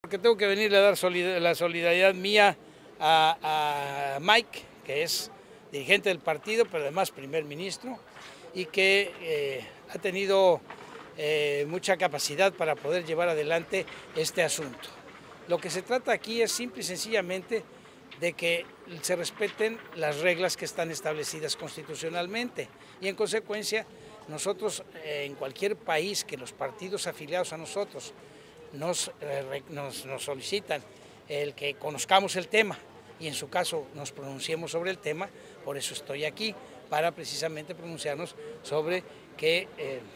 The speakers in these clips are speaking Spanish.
Porque tengo que venirle a dar la solidaridad mía a Mike, que es dirigente del partido, pero además primer ministro, y que ha tenido mucha capacidad para poder llevar adelante este asunto. Lo que se trata aquí es simple y sencillamente de que se respeten las reglas que están establecidas constitucionalmente y en consecuencia nosotros en cualquier país que los partidos afiliados a nosotros nos solicitan el que conozcamos el tema y en su caso nos pronunciemos sobre el tema, por eso estoy aquí, para precisamente pronunciarnos sobre que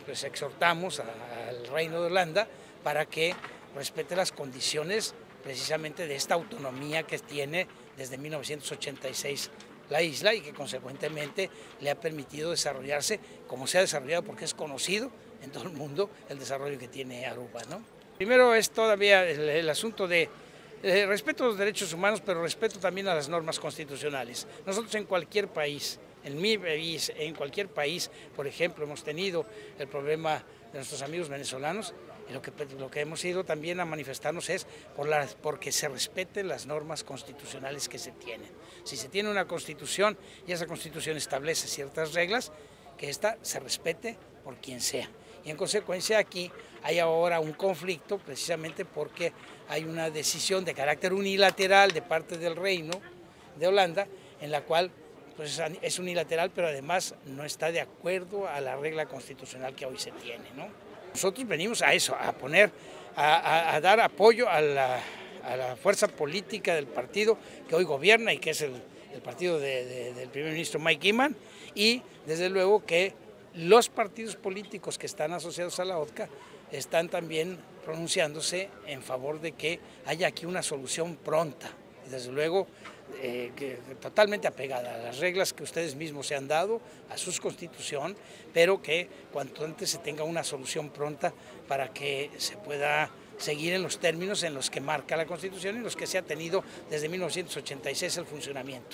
pues exhortamos al Reino de Holanda para que respete las condiciones precisamente de esta autonomía que tiene desde 1986 la isla y que consecuentemente le ha permitido desarrollarse como se ha desarrollado, porque es conocido en todo el mundo el desarrollo que tiene Aruba, ¿no? Primero es todavía el asunto de respeto a los derechos humanos, pero respeto también a las normas constitucionales. Nosotros en cualquier país, en mi país, en cualquier país, por ejemplo, hemos tenido el problema de nuestros amigos venezolanos, y lo que hemos ido también a manifestarnos es porque se respeten las normas constitucionales que se tienen. Si se tiene una constitución y esa constitución establece ciertas reglas, que esta se respete por quien sea. Y en consecuencia aquí hay ahora un conflicto precisamente porque hay una decisión de carácter unilateral de parte del Reino de Holanda, en la cual pues es unilateral, pero además no está de acuerdo a la regla constitucional que hoy se tiene, ¿no? Nosotros venimos a eso, a dar apoyo a la fuerza política del partido que hoy gobierna y que es el partido del primer ministro Mike Eman, y desde luego que los partidos políticos que están asociados a la ODCA están también pronunciándose en favor de que haya aquí una solución pronta. Desde luego, totalmente apegada a las reglas que ustedes mismos se han dado, a su constitución, pero que cuanto antes se tenga una solución pronta para que se pueda seguir en los términos en los que marca la Constitución y en los que se ha tenido desde 1986 el funcionamiento.